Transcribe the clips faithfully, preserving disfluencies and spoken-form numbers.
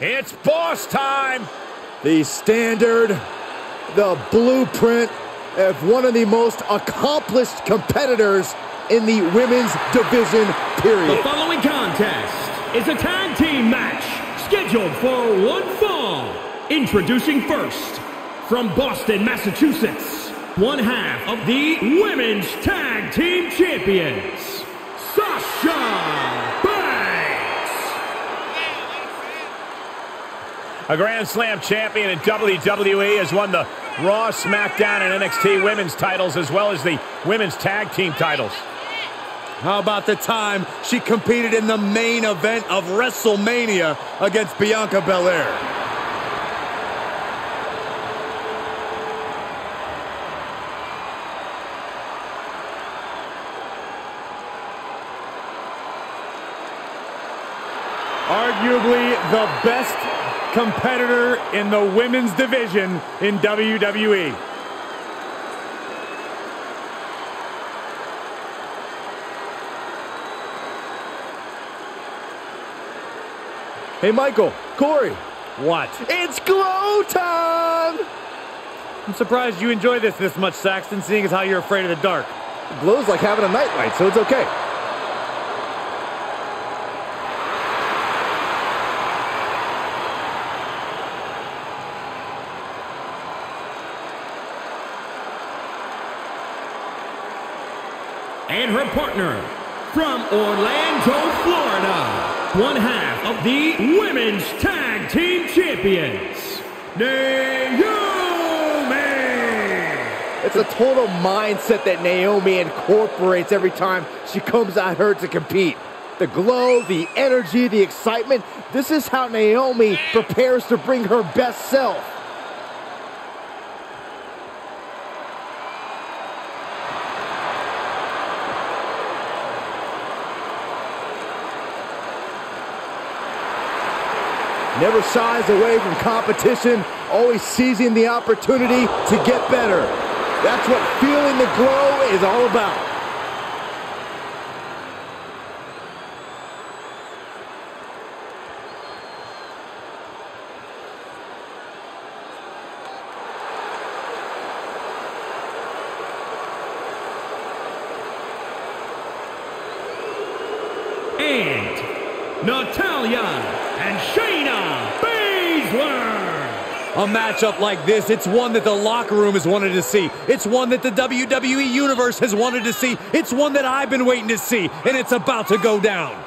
It's boss time. The standard, the blueprint of one of the most accomplished competitors in the women's division, period. The following contest is a tag team match scheduled for one fall. Introducing first, from Boston, Massachusetts, one half of the Women's Tag Team Champions, Sasha Banks. A Grand Slam champion in W W E has won the Raw, SmackDown, and N X T women's titles, as well as the women's tag team titles. How about the time she competed in the main event of WrestleMania against Bianca Belair? Arguably the best competitor in the women's division in W W E. Hey, Michael, Corey. What? It's glow time! I'm surprised you enjoy this this much, Saxton, seeing as how you're afraid of the dark. It glows like having a nightlight, so it's okay. And her partner, from Orlando, Florida, one half of the Women's Tag Team Champions, Naomi. It's a total mindset that Naomi incorporates every time she comes out here to compete. The glow, the energy, the excitement, this is how Naomi prepares to bring her best self. Never shies away from competition, always seizing the opportunity to get better. That's what feeling the glow is all about. And Natalya and Shayna Baszler. A matchup like this, it's one that the locker room has wanted to see. It's one that the W W E Universe has wanted to see. It's one that I've been waiting to see, and it's about to go down.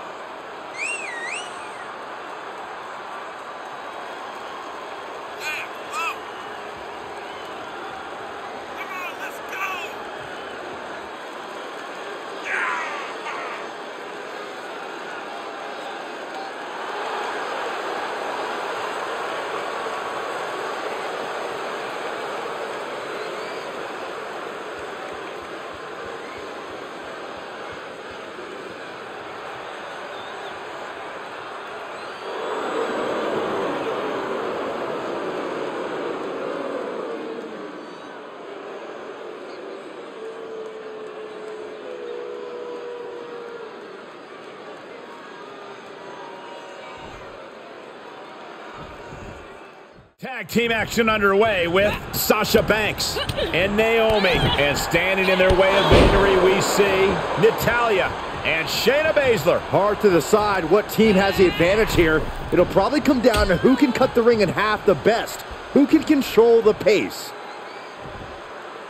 Tag team action underway with Sasha Banks and Naomi. And standing in their way of victory, we see Natalya and Shayna Baszler. Hard to decide what team has the advantage here. It'll probably come down to who can cut the ring in half the best, who can control the pace.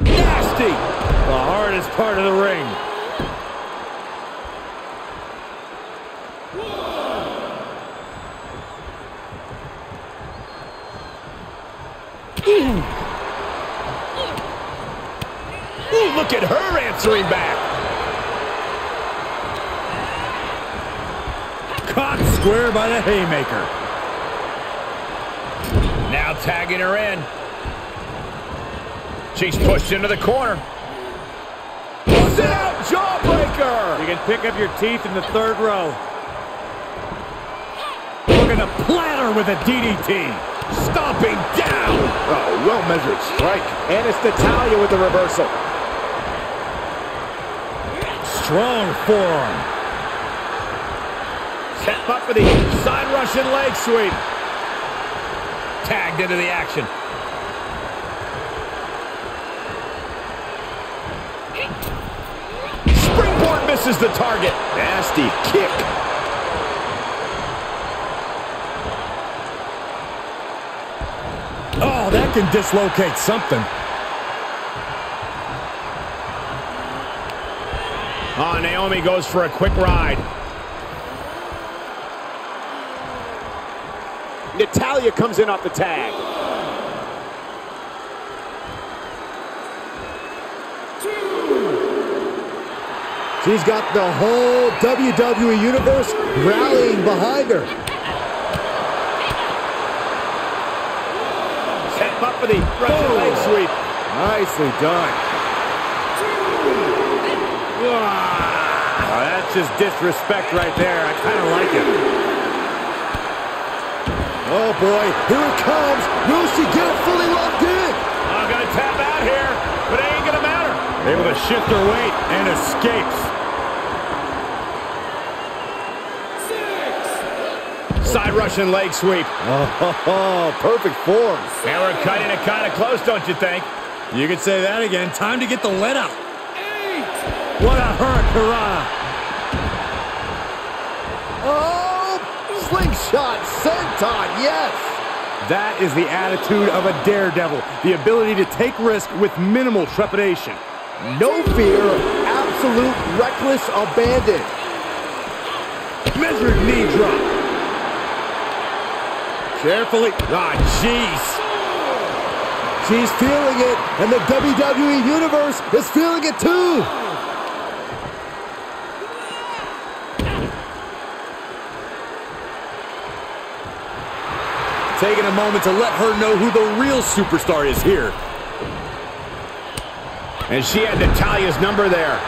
Nasty! The hardest part of the ring. Look at her answering back. Caught square by the haymaker. Now tagging her in. She's pushed into the corner. Pulls it out, jawbreaker. You can pick up your teeth in the third row. Looking to platter with a D D T. Stomping down. Oh, well-measured strike. And it's Natalya with the reversal. Strong form. Step up for the side Russian leg sweep. tagged into the action. Springboard misses the target. Nasty kick. Oh, that can dislocate something. Oh, Naomi goes for a quick ride. Natalya comes in off the tag. Two. She's got the whole W W E Universe rallying behind her. Set him up for the Russian leg sweep. Nicely done. Wow. Oh, that's just disrespect right there. I kind of like it. Oh, boy, here it comes. Will she get it fully locked in? I'm going to tap out here, but it ain't going to matter. Able to shift her weight and escapes. Six. Side Russian leg sweep. Oh, perfect form. They were cutting it kind of close, don't you think? You could say that again. Time to get the let out. Eight. What a hurrah. Slingshot, senton, yes! That is the attitude of a daredevil. The ability to take risk with minimal trepidation. No fear, absolute reckless abandon. Measured knee drop. Carefully, ah, jeez. She's feeling it, and the W W E Universe is feeling it too. Taking a moment to let her know who the real superstar is here. And she had Natalya's number there.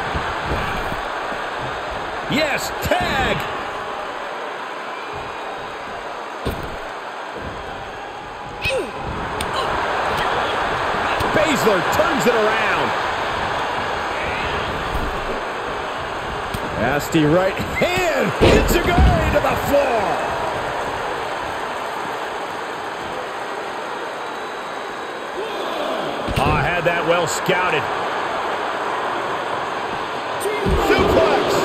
Yes, tag! Baszler turns it around. Nasty right hand. It's a guy to the floor. That well scouted. Suplex.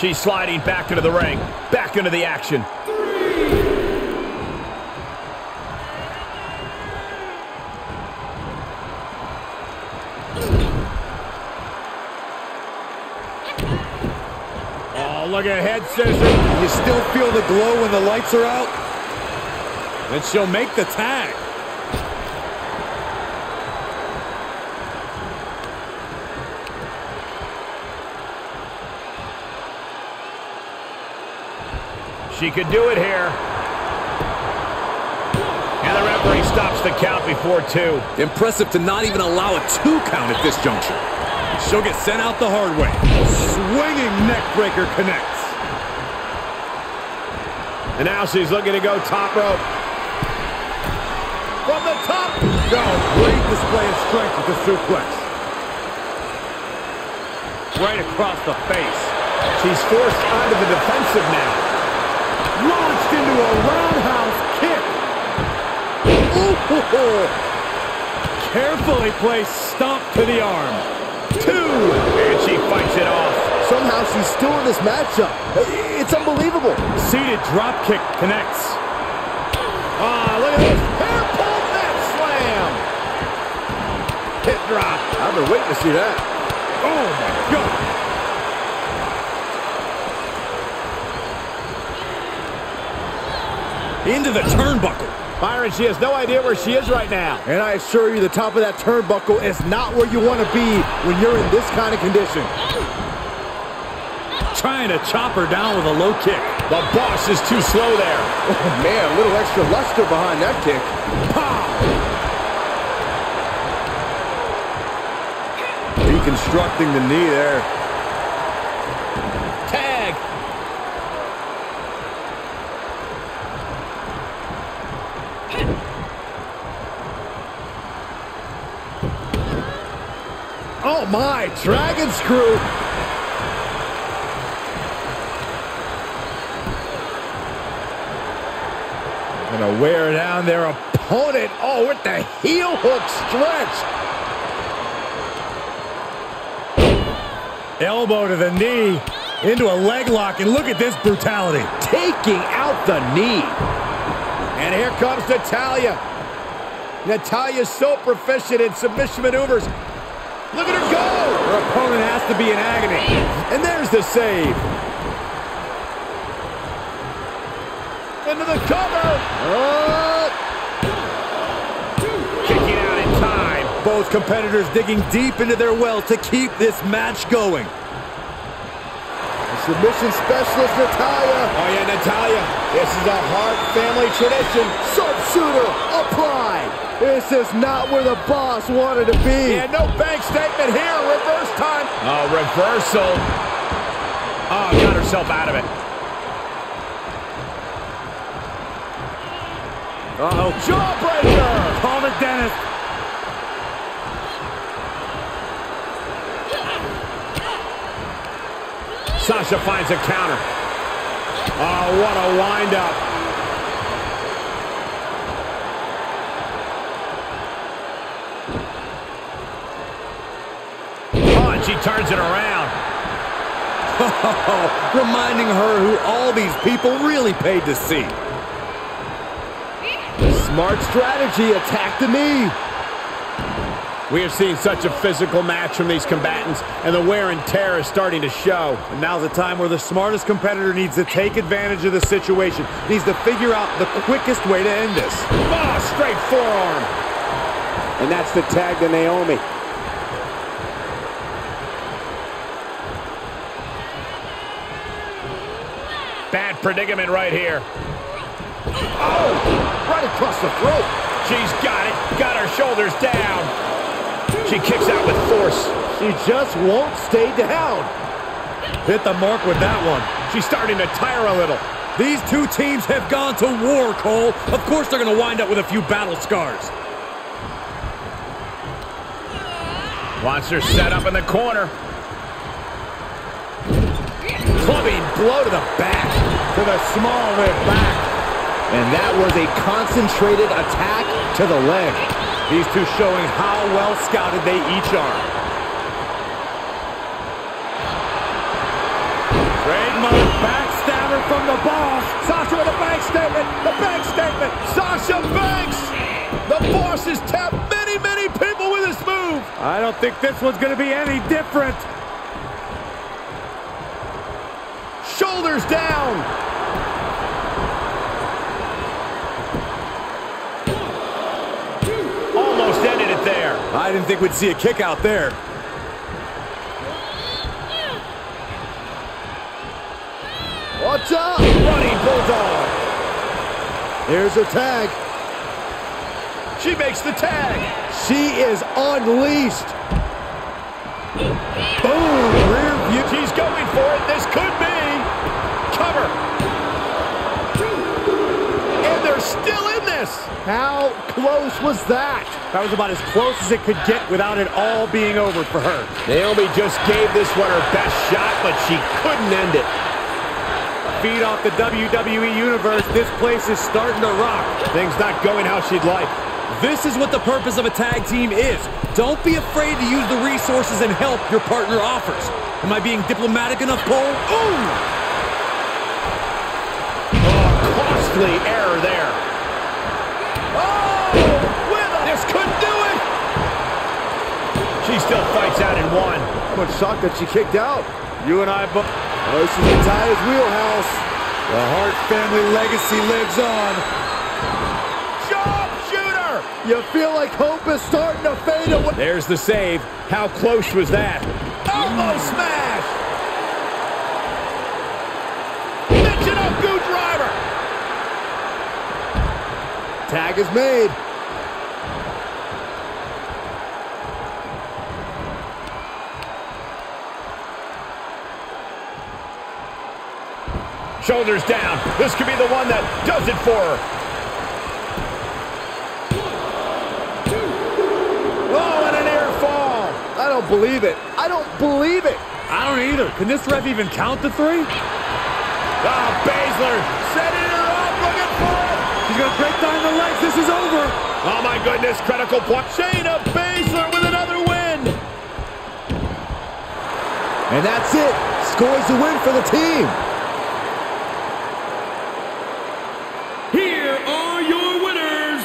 She's sliding back into the ring, back into the action. Look at head scissor. You still feel the glow when the lights are out? And she'll make the tag. She could do it here. And the referee stops the count before two. Impressive to not even allow a two count at this juncture. She'll get sent out the hard way. Swinging neckbreaker connects. And now she's looking to go top rope. From the top. No, great display of strength with the suplex. Right across the face. She's forced onto the defensive now. Launched into a roundhouse kick. Ooh. Carefully placed stomp to the arm. Two. And she fights it off. Somehow she's still in this matchup. It's unbelievable. Seated drop kick connects. Ah, oh, look at this. Hair pull, that slam. Hip drop. I've been waiting to see that. Oh, my God. Into the turnbuckle. Byron, she has no idea where she is right now. And I assure you, the top of that turnbuckle is not where you want to be when you're in this kind of condition. Trying to chop her down with a low kick. The boss is too slow there. Oh, man, a little extra luster behind that kick. Pow! Deconstructing the knee there. Oh my, dragon screw. Gonna wear down their opponent. Oh, with the heel hook stretched. Elbow to the knee, into a leg lock, and look at this brutality. Taking out the knee. And here comes Natalya. Natalya's so proficient in submission maneuvers. Look at her go. Her opponent has to be in agony. And there's the save. Into the cover. Oh. Kicking out in time. Both competitors digging deep into their well to keep this match going. The submission specialist Natalya. Oh yeah, Natalya. This is a Hart family tradition. Sharpshooter applied. This is not where the boss wanted to be. Yeah, no bank statement here. Reverse time. Oh, reversal. Oh, got herself out of it. Uh-oh. Jawbreaker! Call the dentist. Sasha finds a counter. Oh, what a wind-up. Oh, and she turns it around. Reminding her who all these people really paid to see. Smart strategy, attack the knee. We have seen such a physical match from these combatants, and the wear and tear is starting to show. And now's the time where the smartest competitor needs to take advantage of the situation, needs to figure out the quickest way to end this. Oh, straight forearm. And that's the tag to Naomi. Bad predicament right here. Oh, right across the throat. She's got it. Got her shoulders down. She kicks out with force. She just won't stay down. Hit the mark with that one. She's starting to tire a little. These two teams have gone to war, Cole. Of course they're going to wind up with a few battle scars. Watch her set up in the corner. Clubbing blow to the back. To the small rib back. And that was a concentrated attack to the leg. These two showing how well scouted they each are. Trademark backstabber from the boss. Sasha with a bank statement. The bank statement. Sasha Banks. The boss has tapped many, many people with this move. I don't think this one's going to be any different. Shoulders down. There. I didn't think we'd see a kick out there. What's up? Running Bulldog. Here's her tag. She makes the tag. She is unleashed. Boom. Rear view. She's going for it. This could be. Cover. And they're still in this. How close was that? That was about as close as it could get without it all being over for her. Naomi just gave this one her best shot, but she couldn't end it. Feed off the W W E Universe. This place is starting to rock. Things not going how she'd like. This is what the purpose of a tag team is. Don't be afraid to use the resources and help your partner offers. Am I being diplomatic enough, Cole? Ooh! Oh, costly error there. She still fights out in one. I'm shocked that she kicked out. You and I both. Oh, she's in Natalia's wheelhouse. The Hart family legacy lives on. Job shooter! You feel like hope is starting to fade away. There's the save. How close was that? Elbow smash! Michinoku driver! Tag is made. Shoulders down. This could be the one that does it for her. Oh, and an air fall. I don't believe it. I don't believe it. I don't either. Can this ref even count the three? Ah, oh, Baszler setting her up, looking for it. She's going to break down the legs. This is over. Oh, my goodness. Critical point. Shayna Baszler with another win. And that's it. Scores the win for the team. Here are your winners,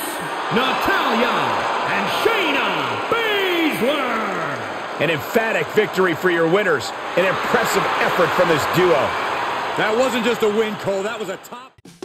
Natalya and Shayna Baszler. An emphatic victory for your winners. An impressive effort from this duo. That wasn't just a win, Cole. That was a top...